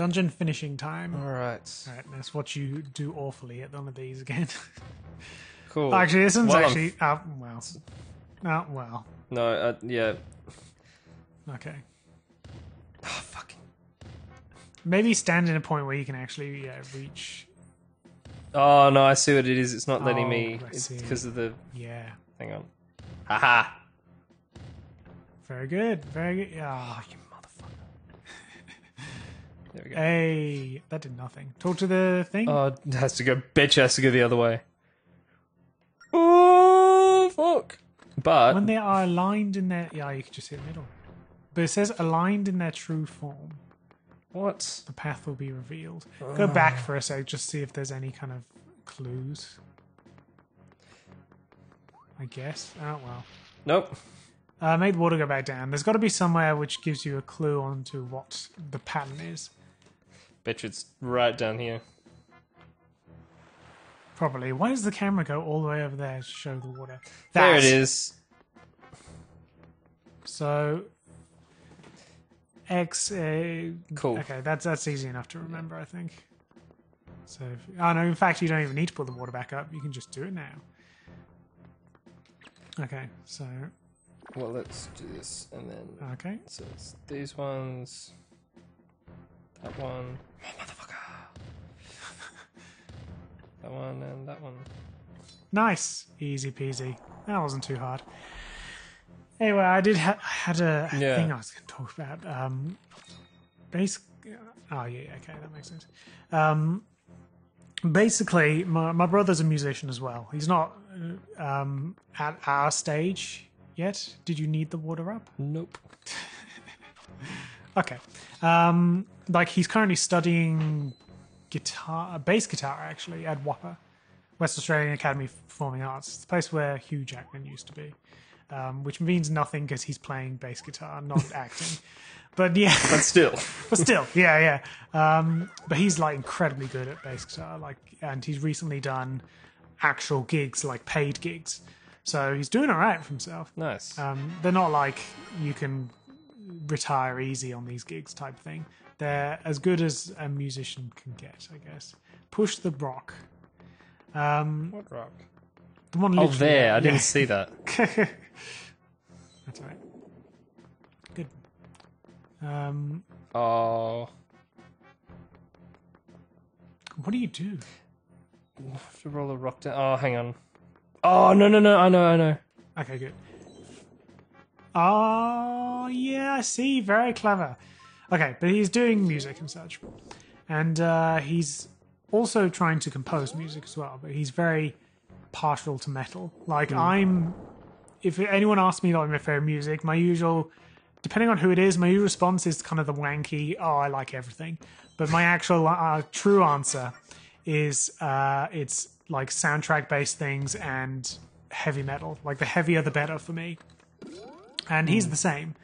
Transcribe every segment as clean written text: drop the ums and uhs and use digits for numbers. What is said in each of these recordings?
Dungeon finishing time. All right. That's what you do awfully at one of these again. Cool. Actually, this one's actually... Oh, wow. No, yeah. Okay. Oh, fucking... Maybe stand in a point where you can actually reach... Oh, no, I see what it is. It's not letting me. It's because of the... Yeah. Hang on. Haha. Very good. Very good. Ah, oh, you motherfucker. There we go. Hey, that did nothing. Talk to the thing. Oh, it has to go. Betcha has to go the other way. Oh, fuck. But... When they are aligned in their... Yeah, you can just hit the middle. But it says aligned in their true form. What? The path will be revealed. Oh. Go back for a sec, just see if there's any kind of clues. I guess. Oh, well. Nope. Made water go back down. There's got to be somewhere which gives you a clue onto what the pattern is. Bet you it's right down here. Probably. Why does the camera go all the way over there to show the water? There it is. So... X. Cool. Okay, that's easy enough to remember, I think. So, oh no! In fact, you don't even need to put the water back up. You can just do it now. Okay, so. Well, let's do this, and then. Okay. So it's these ones. That one. Oh, motherfucker. That one and that one. Nice, easy peasy. That wasn't too hard. Anyway, I did had a thing I was going to talk about. Basically, oh yeah, okay, that makes sense. Basically, my brother's a musician as well. He's not at our stage yet. Did you need the water up? Nope. Okay. Like he's currently studying bass guitar actually at WAPA, West Australian Academy of Performing Arts. It's the place where Hugh Jackman used to be. Which means nothing because he's playing bass guitar, not acting. But yeah. But still, yeah. But he's like incredibly good at bass guitar, like, and he's recently done actual gigs, like paid gigs. So he's doing all right for himself. Nice. They're not like you can retire easy on these gigs type thing. They're as good as a musician can get, I guess. Push the rock. What rock? The one literally. Oh, there. I didn't see that. That's right. Good. Oh. What do you do? I have to roll a rock down. Oh, hang on. Oh, no. I know. Okay, good. Oh, yeah, I see. Very clever. Okay, but he's doing music and such. And he's also trying to compose music as well, but he's very partial to metal. Like, if anyone asks me like my favorite music, my usual, depending on who it is, my usual response is kind of the wanky, oh, I like everything. But my actual true answer is it's like soundtrack-based things and heavy metal. Like, the heavier the better for me. And he's the same.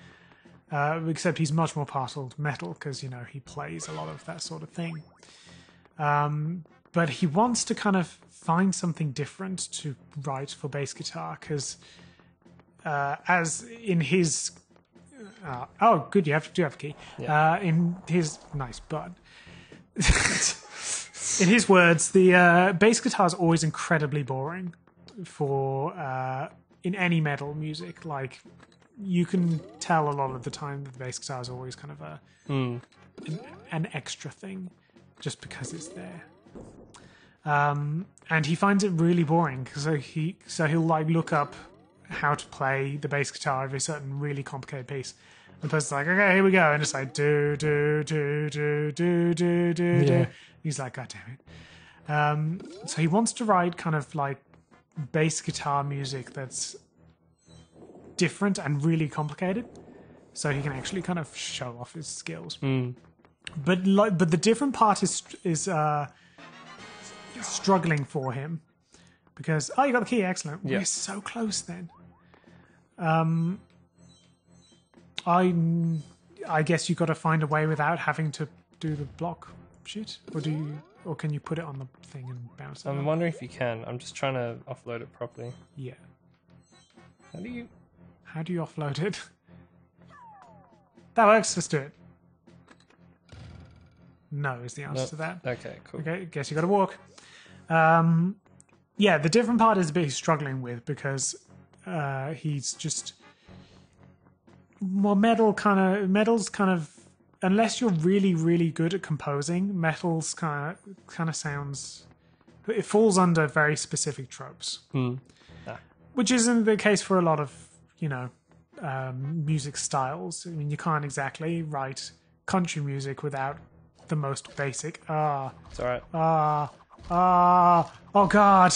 Except he's much more partial to metal because, you know, he plays a lot of that sort of thing. But he wants to kind of find something different to write for bass guitar because... as in his, oh, good, you have to have a key. Yeah. In his nice butt. In his words, the bass guitar is always incredibly boring for in any metal music. Like you can tell a lot of the time that the bass guitar is always kind of a an extra thing, just because it's there. And he finds it really boring, so he'll like look up how to play the bass guitar of a certain really complicated piece. The person's like, okay, here we go. And it's like, do, do, do, do, do, do, do, yeah. do. He's like, God damn it. So he wants to write kind of like bass guitar music that's different and really complicated so he can actually kind of show off his skills. But the different part is struggling for him. Because, oh, you got the key, excellent. We're so close then. I guess you got to find a way without having to do the block shit, or can you put it on the thing and bounce it? I'm wondering if you can. I'm just trying to offload it properly. Yeah. How do you offload it? That works. Let's do it. no is the answer to that. Okay, cool. Okay, guess you got to walk. Yeah, the different part is a bit he's struggling with because he's just... Well, metal's kind of... Unless you're really, really good at composing, metal's kind of sounds... It falls under very specific tropes. Mm. Ah. Which isn't the case for a lot of, you know, music styles. I mean, you can't exactly write country music without the most basic it's all right. Oh god,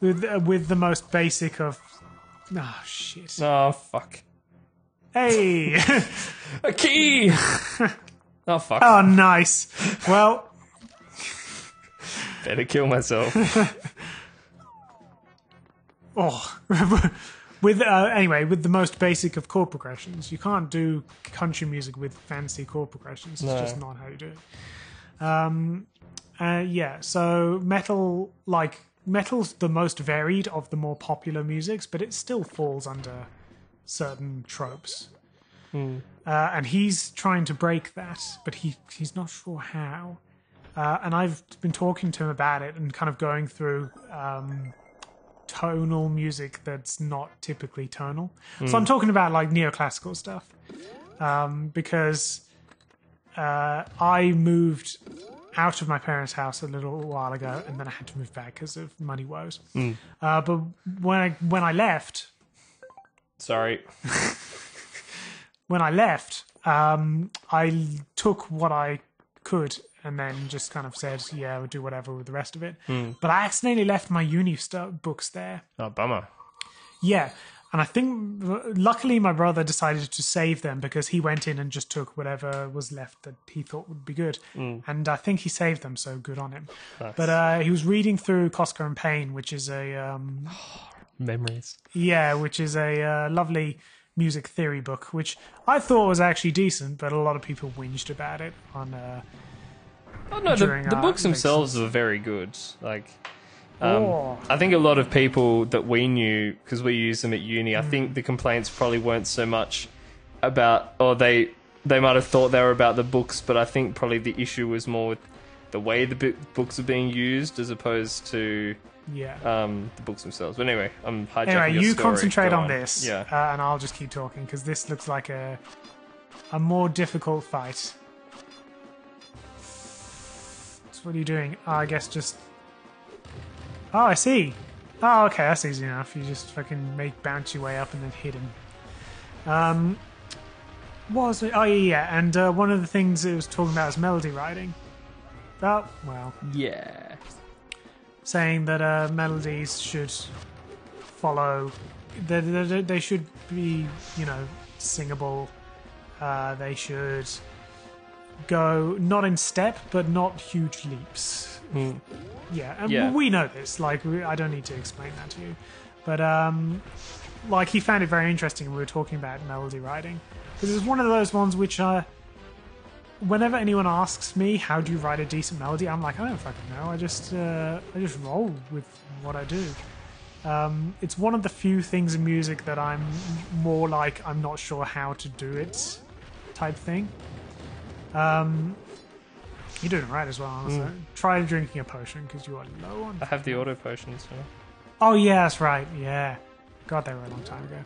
with the most basic of oh shit, oh fuck, hey a key oh fuck, oh nice, well better kill myself oh with anyway, with the most basic of chord progressions. You can't do country music with fancy chord progressions. It's just not how you do it. Yeah, so metal's the most varied of the more popular musics, but it still falls under certain tropes. Mm. And he's trying to break that, but he's not sure how. And I've been talking to him about it and kind of going through... tonal music that's not typically tonal. Mm. So I'm talking about like neoclassical stuff, because I moved out of my parents' house a little while ago, and then I had to move back because of money woes. Mm. But when I left, I took what I could and then just kind of said, yeah, we'll do whatever with the rest of it. Mm. But I accidentally left my uni books there. Oh, bummer. Yeah. And I think, luckily, my brother decided to save them because he went in and just took whatever was left that he thought would be good. Mm. And I think he saved them, so good on him. Nice. But he was reading through Koska and Pain, which is a... memories. Yeah, which is a lovely... music theory book, which I thought was actually decent, but a lot of people whinged about it on the books themselves were very good. Like I think a lot of people that we knew, because we used them at uni, I think the complaints probably weren't so much about, or they might have thought they were about the books, but I think probably the issue was more with the way the books are being used as opposed to the books themselves. But anyway, I'm hijacking your story. Concentrate on this, and I'll just keep talking because this looks like a more difficult fight. So what are you doing? I guess just... Oh, I see. Oh, okay, that's easy enough. You just fucking bounce your way up and then hit him. What was it? Oh, yeah, and one of the things it was talking about is melody writing. Oh, well. Yeah. Saying that melodies should follow... They should be, you know, singable. They should go not in step, but not huge leaps. Mm. Yeah, and we know this. Like, I don't need to explain that to you. But, like, he found it very interesting when we were talking about melody writing. Because it's one of those ones which are... Whenever anyone asks me, how do you write a decent melody? I'm like, I don't fucking know. I just roll with what I do. It's one of the few things in music that I'm more like, I'm not sure how to do it type thing. You're doing it right as well, honestly. Mm. Try drinking a potion, because you are low on... I have the auto potions, so... Oh, yeah, that's right. Yeah. God, they were a long time ago.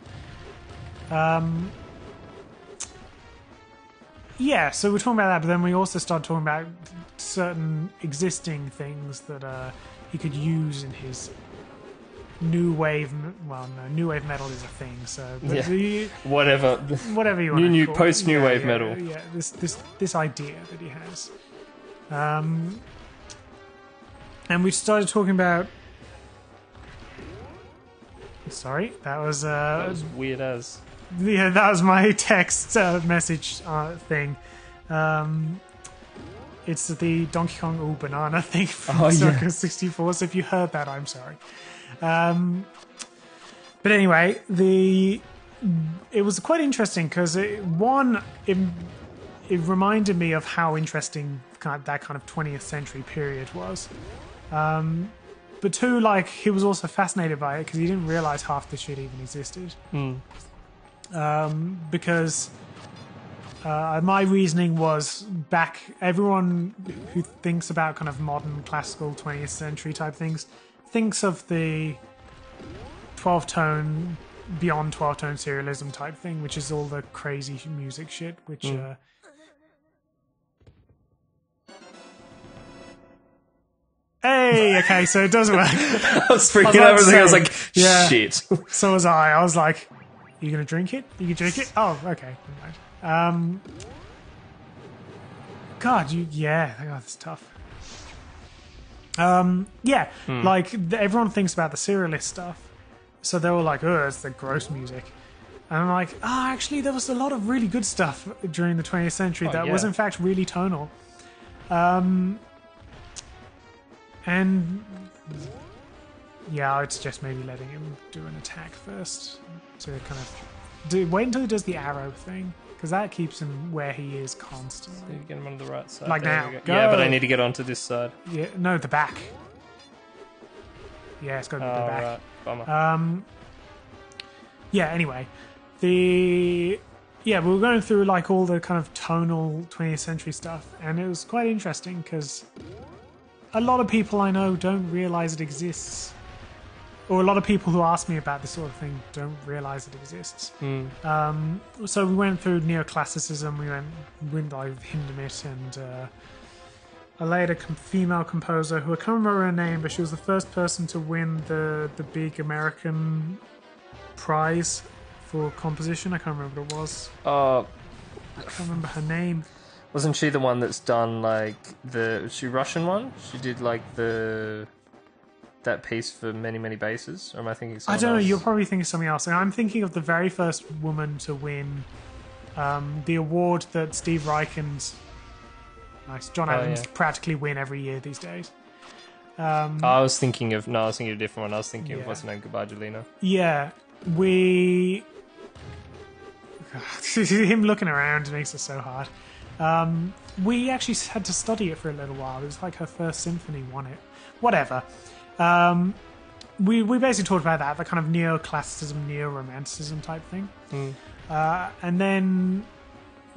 Yeah, so we're talking about that, but then we also start talking about certain existing things that he could use in his new wave. Well, no, new wave metal is a thing, so whatever you want. New post new wave metal. Yeah, this idea that he has, and we started talking about. Sorry, that was weird as. Yeah, that was my text message thing. It's the Donkey Kong Ooh Banana thing from Circa 64, so if you heard that, I'm sorry. But anyway, it was quite interesting because, it reminded me of how interesting that kind of 20th century period was. But two, like, he was also fascinated by it because he didn't realise half the shit even existed. Mm. Because My reasoning was back, everyone who thinks about kind of modern classical 20th century type things thinks of the 12-tone, beyond 12-tone serialism type thing, which is all the crazy music shit, which... Hey, okay, so it does work. I was freaking out everything. I was like, shit. So was I. I was like, are you going to drink it? Are you going to drink it? Oh, okay. Right. God, God, that's tough. Like, everyone thinks about the serialist stuff. So they were like, oh, it's the gross music. And I'm like, oh, actually, there was a lot of really good stuff during the 20th century that was, in fact, really tonal. And yeah, it's just maybe letting him do an attack first to kind of wait until he does the arrow thing, because that keeps him where he is constantly. Get him on the right side. Like there now. Go. Yeah, but I need to get onto this side. Yeah, no, the back. Yeah, it's got to be the back. Right. Bummer. Yeah. Anyway, we were going through like all the kind of tonal 20th century stuff, and it was quite interesting because a lot of people I know don't realize it exists. Or a lot of people who ask me about this sort of thing don't realize it exists. So we went through neoclassicism, we went like Hindemith and a later female composer who I can't remember her name, but she was the first person to win the big American prize for composition. I can't remember what it was. I can't remember her name. Wasn't she the one that's done, like, was she Russian one? She did, like, that piece for Many, Many Bases? Or am I thinking something else? I don't know, you're probably thinking something else. And I'm thinking of the very first woman to win the award that Steve Reich and John Adams practically win every year these days. I was thinking of a different one. I was thinking of, what's her name, Goodbye, Jelena. Yeah, him looking around makes it so hard. We actually had to study it for a little while. It was like her first symphony won it. Whatever. We basically talked about that kind of neoclassicism, neo-romanticism type thing. And then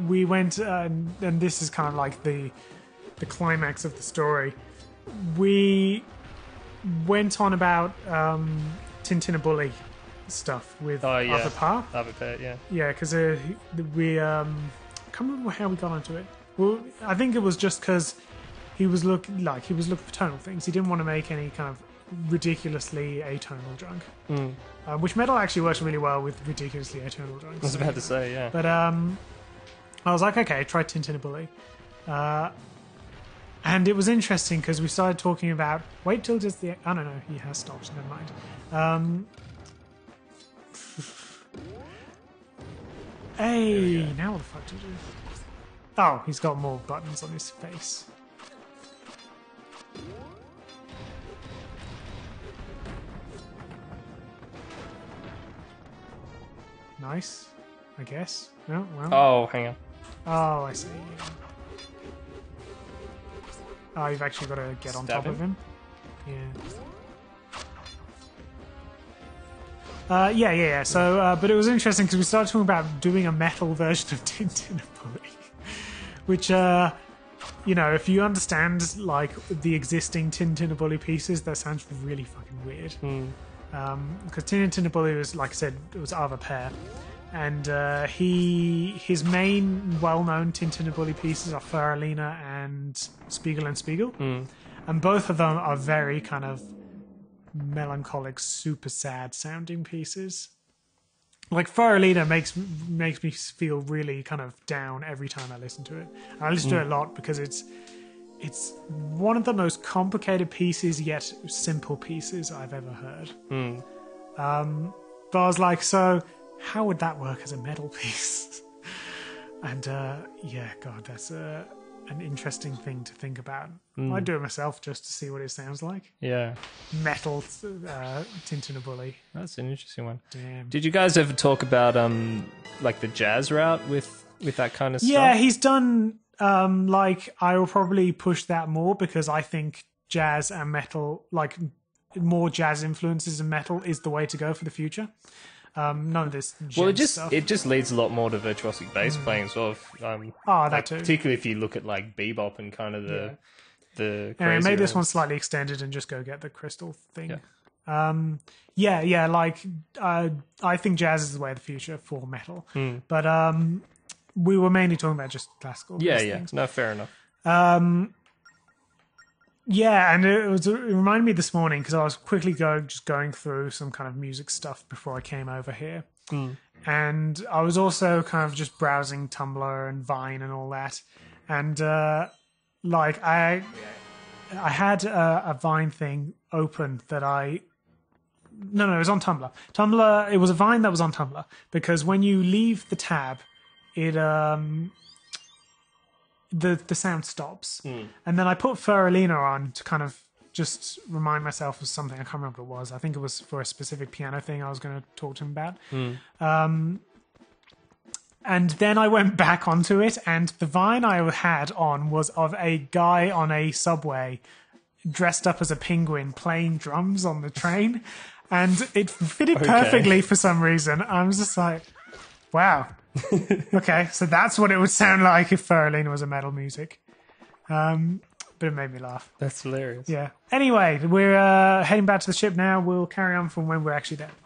we went, and this is kind of like the climax of the story. We went on about Tintinabully stuff with Arthur Parr. Arvo Pärt, yeah. Yeah, because I can't remember how we got onto it. Well, I think it was just because he was looking for tonal things. He didn't want to make any kind of ridiculously atonal junk, which metal actually works really well with ridiculously atonal junk. I was about to say, yeah. But I was like, okay, try Tintinabully, and it was interesting because we started talking about wait till just the I don't know. He has stopped. Never mind. Hey, now what the fuck do you do? Oh, he's got more buttons on his face. Nice, I guess. No, well. Oh, hang on. Oh, I see. Oh, you've actually got to get on top of him. Yeah. So, but it was interesting because we started talking about doing a metal version of Tintinabully, which, if you understand like the existing Tintinabully pieces, that sounds really fucking weird. Because Tintinabully was, like I said, it was Arvo Pärt, and his main well-known Tintinabully pieces are Faralina and Spiegel and Spiegel, and both of them are very kind of melancholic, super sad sounding pieces. Like Faralina makes me feel really kind of down every time I listen to it. And I listen to it a lot because it's one of the most complicated pieces yet simple pieces I've ever heard. But I was like, so how would that work as a metal piece? And God, that's an interesting thing to think about. I'd do it myself just to see what it sounds like. Yeah. Metal Tintinabully. That's an interesting one. Damn. Did you guys ever talk about like the jazz route with that kind of stuff? Yeah, he's done like I will probably push that more because I think jazz and metal, like more jazz influences and metal is the way to go for the future. None of this. Well, it just leads a lot more to virtuosic bass playing as well. If, that too. Particularly if you look at like bebop and kind of the crazy maybe this one's slightly extended and just go get the crystal thing. Yeah, I think jazz is the way of the future for metal, but we were mainly talking about just classical. Yeah, things. No, fair enough. Yeah, and it reminded me this morning because I was quickly going through some kind of music stuff before I came over here. Mm. And I was also kind of just browsing Tumblr and Vine and all that. And I had a Vine thing open that I... No, it was on Tumblr. It was a Vine that was on Tumblr because when you leave the tab, it... The sound stops. And then I put Faralina on to kind of just remind myself of something. I can't remember what it was. I think it was for a specific piano thing I was going to talk to him about. And then I went back onto it, and the Vine I had on was of a guy on a subway dressed up as a penguin playing drums on the train, and it fitted perfectly for some reason. I was just like, wow. Okay, so that's what it would sound like if Faralina was a metal music. But it made me laugh. That's hilarious. Yeah. Anyway, we're heading back to the ship now. We'll carry on from when we're actually there.